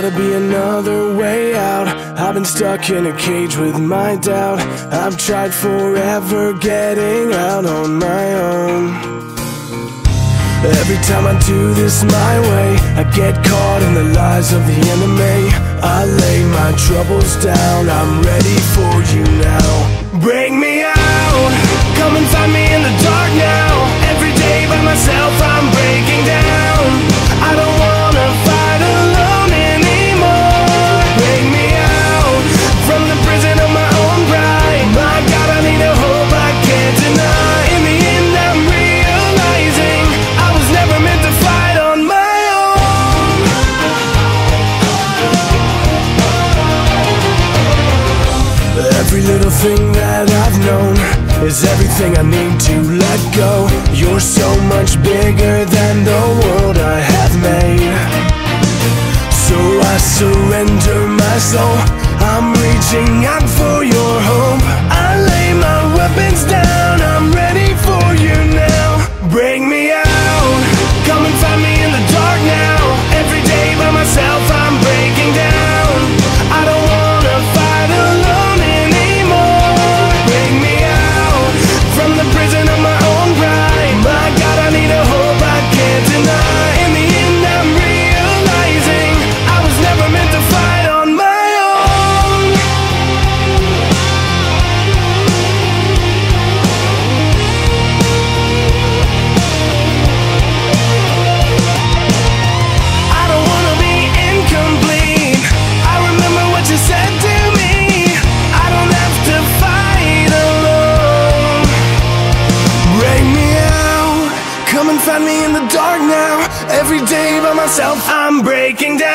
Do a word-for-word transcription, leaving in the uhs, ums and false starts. gotta be another way out. I've been stuck in a cage with my doubt. I've tried forever getting out on my own. Every time I do this my way, I get caught in the lies of the enemy. I lay my troubles down, I'm ready for you now. Break me out, come and find me in the dark now. Every day by myself I'm breaking down. I don't wanna fight alone anymore. Break me out, from the prison of my own pride. My God, I need a hope I can't deny. In the end I'm realizing I was never meant to fight on my own. Every little thing that I've known is everything I need to let go. You're so much bigger than the world I have made. So I surrender my soul, I'm reaching out for your hope. I lay my weapons down, I'm ready for you now. Bring me out, come and find me in the dark now. Every day by myself I'm breaking down. I don't wanna fight alone anymore. Bring me out, from the prison of my own pride. My God, I need a hope I can't deny. In the end I'm realizing I was never meant to fight on my own. I don't wanna be incomplete. I remember what you said to me. I don't have to fight alone. Break me out, come and find me in the dark now. Every day by myself I'm breaking down.